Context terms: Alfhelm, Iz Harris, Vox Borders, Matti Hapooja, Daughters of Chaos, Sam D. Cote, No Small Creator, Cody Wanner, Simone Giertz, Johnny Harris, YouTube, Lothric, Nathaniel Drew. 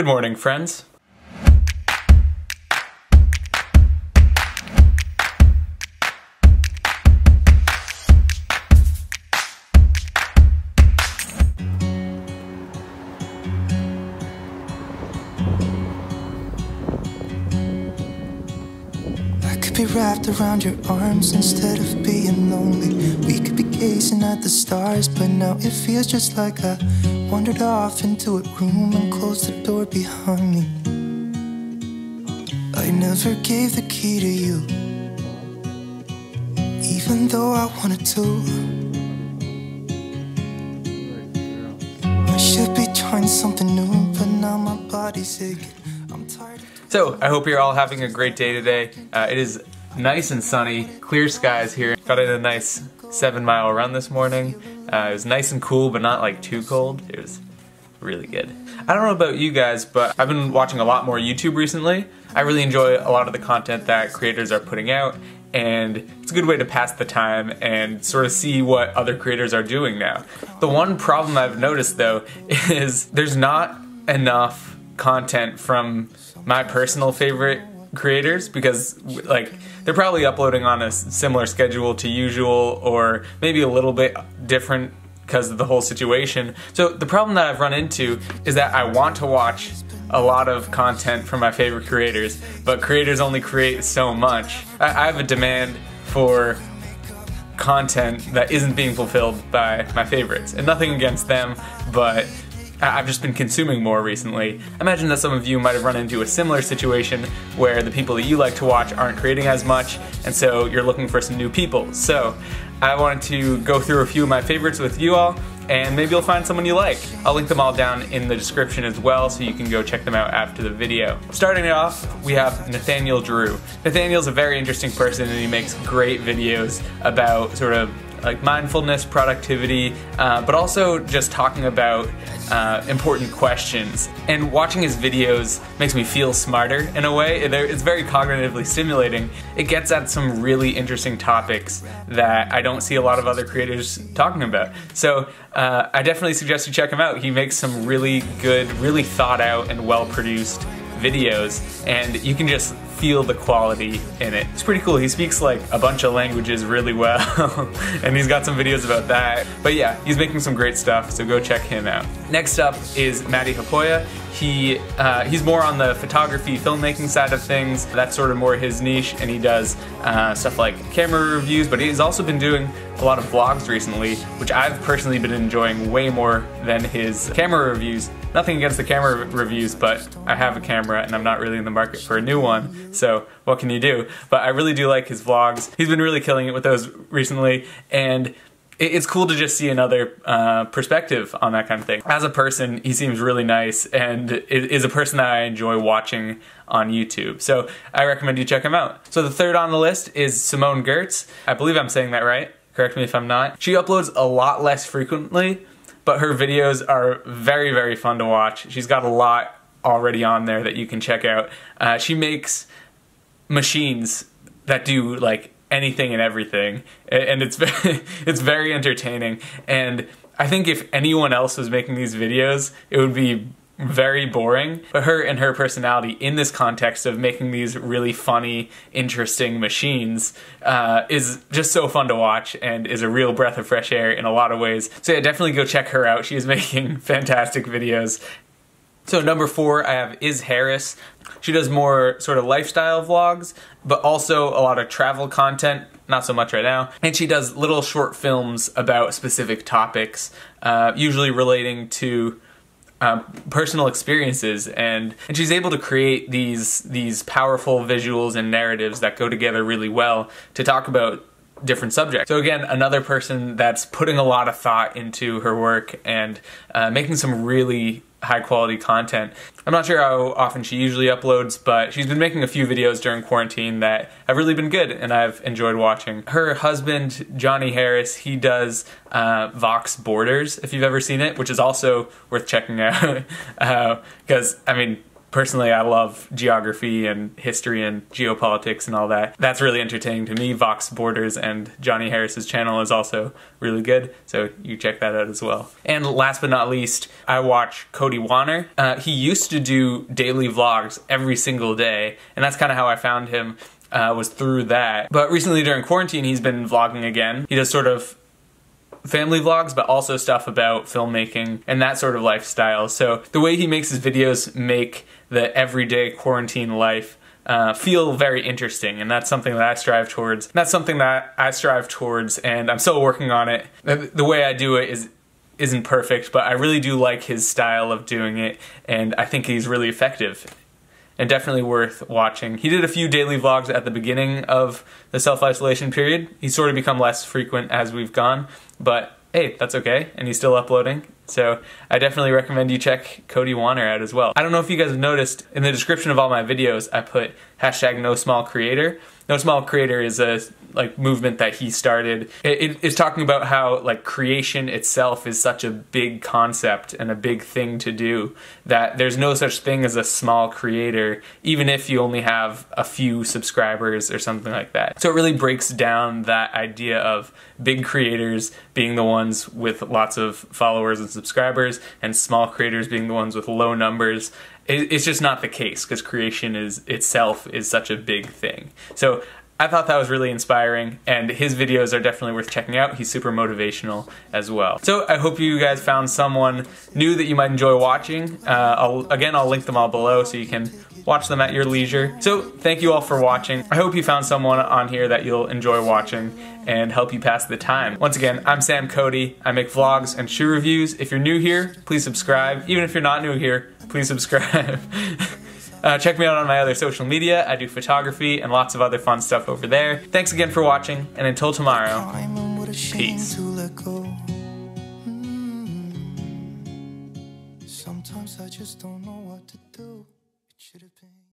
Good morning, friends. Wrapped around your arms instead of being lonely. We could be gazing at the stars, but now it feels just like I wandered off into a room and closed the door behind me. I never gave the key to you, even though I wanted to. I should be trying something new, but now my body's aching. I'm tired. So, I hope you're all having a great day today. It is nice and sunny, clear skies here. Got in a nice 7-mile run this morning. It was nice and cool, but not like too cold. It was really good. I don't know about you guys, but I've been watching a lot more YouTube recently. I really enjoy a lot of the content that creators are putting out, and it's a good way to pass the time and sort of see what other creators are doing now. The one problem I've noticed though is there's not enough content from my personal favorite creators, because like they're probably uploading on a similar schedule to usual, or maybe a little bit different because of the whole situation. So the problem that I've run into is that I want to watch a lot of content from my favorite creators, but creators only create so much. I have a demand for content that isn't being fulfilled by my favorites, and nothing against them, but I've just been consuming more recently. I imagine that some of you might have run into a similar situation where the people that you like to watch aren't creating as much, and so you're looking for some new people. So I wanted to go through a few of my favorites with you all, and maybe you'll find someone you like. I'll link them all down in the description as well, so you can go check them out after the video. Starting it off, we have Nathaniel Drew. Nathaniel's a very interesting person, and he makes great videos about sort of like mindfulness, productivity, but also just talking about important questions. And watching his videos makes me feel smarter in a way. It's very cognitively stimulating. It gets at some really interesting topics that I don't see a lot of other creators talking about. So I definitely suggest you check him out. He makes some really good, really thought out and well-produced videos, and you can just feel the quality in it. It's pretty cool. He speaks like a bunch of languages really well, and he's got some videos about that. But yeah, he's making some great stuff, so go check him out. Next up is Matti Hapooja. He's more on the photography, filmmaking side of things. That's sort of more his niche, and he does stuff like camera reviews, but he's also been doing a lot of vlogs recently, which I've personally been enjoying way more than his camera reviews. Nothing against the camera reviews, but I have a camera and I'm not really in the market for a new one, so what can you do? But I really do like his vlogs. He's been really killing it with those recently, and it's cool to just see another perspective on that kind of thing. As a person, he seems really nice and is a person that I enjoy watching on YouTube. So I recommend you check him out. So the third on the list is Simone Giertz. I believe I'm saying that right. Correct me if I'm not. She uploads a lot less frequently, but her videos are very, very fun to watch. She's got a lot already on there that you can check out. She makes machines that do like anything and everything, and it's very entertaining. And I think if anyone else was making these videos, it would be very boring, but her and her personality in this context of making these really funny, interesting machines is just so fun to watch and is a real breath of fresh air in a lot of ways. So yeah, definitely go check her out. She is making fantastic videos. So number four, I have Iz Harris. She does more sort of lifestyle vlogs, but also a lot of travel content, not so much right now. And she does little short films about specific topics, usually relating to personal experiences, and she's able to create these powerful visuals and narratives that go together really well to talk about different subjects. So again, another person that's putting a lot of thought into her work and making some really high quality content. I'm not sure how often she usually uploads, but she's been making a few videos during quarantine that have really been good and I've enjoyed watching. Her husband, Johnny Harris, he does Vox Borders, if you've ever seen it, which is also worth checking out because, I mean, Personally, I love geography and history and geopolitics and all that. That's really entertaining to me. Vox Borders and Johnny Harris's channel is also really good, so you check that out as well. And last but not least, I watch Cody Wanner. He used to do daily vlogs every single day, and that's kind of how I found him, was through that. But recently during quarantine, he's been vlogging again. He does sort of family vlogs, but also stuff about filmmaking and that sort of lifestyle. So the way he makes his videos make the everyday quarantine life feel very interesting, and that's something that I strive towards. And I'm still working on it. The way I do it isn't perfect, but I really do like his style of doing it, and I think he's really effective. And definitely worth watching. He did a few daily vlogs at the beginning of the self-isolation period. He's sort of become less frequent as we've gone, but hey, that's okay, and he's still uploading. So I definitely recommend you check Cody Wanner out as well. I don't know if you guys have noticed, in the description of all my videos, I put hashtag No Small Creator. No Small Creator is a movement that he started. It's talking about how creation itself is such a big concept and a big thing to do that there's no such thing as a small creator, even if you only have a few subscribers or something like that. So it really breaks down that idea of big creators being the ones with lots of followers and subscribers, and small creators being the ones with low numbers. It's just not the case, because creation itself is such a big thing. So I thought that was really inspiring, and his videos are definitely worth checking out. He's super motivational as well. So I hope you guys found someone new that you might enjoy watching. Again, I'll link them all below so you can watch them at your leisure. So thank you all for watching. I hope you found someone on here that you'll enjoy watching and help you pass the time. Once again, I'm Sam Cote. I make vlogs and shoe reviews. If you're new here, please subscribe. Even if you're not new here, please subscribe. Check me out on my other social media. I do photography and lots of other fun stuff over there. Thanks again for watching, and until tomorrow, peace. Sometimes I just don't know what to do.